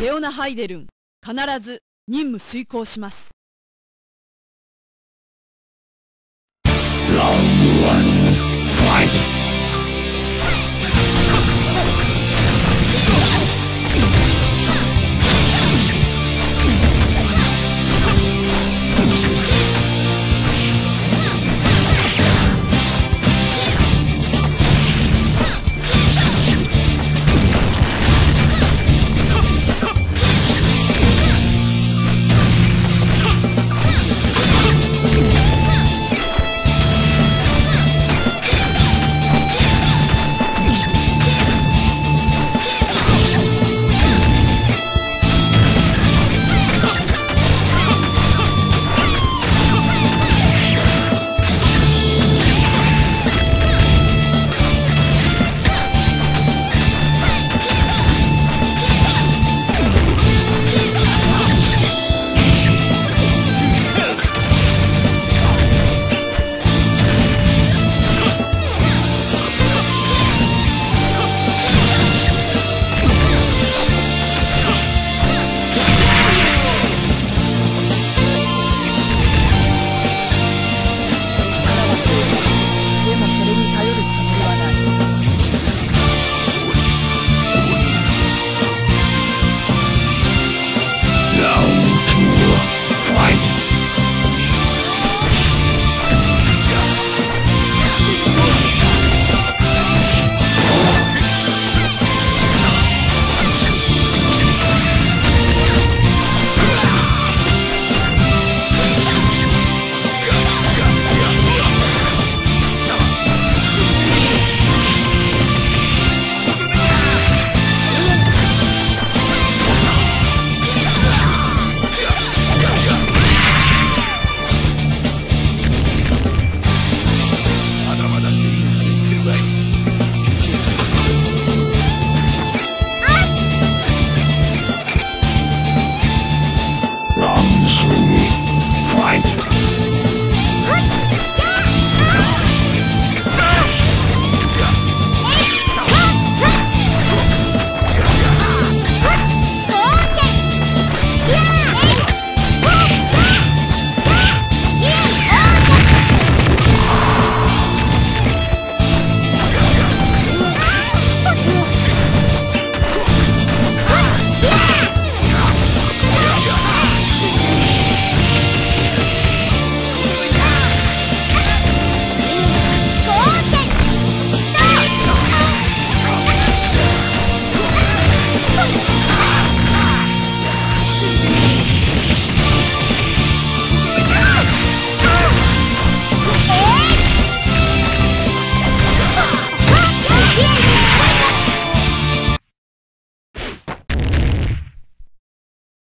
レオナ・ハイデルン、必ず任務遂行します。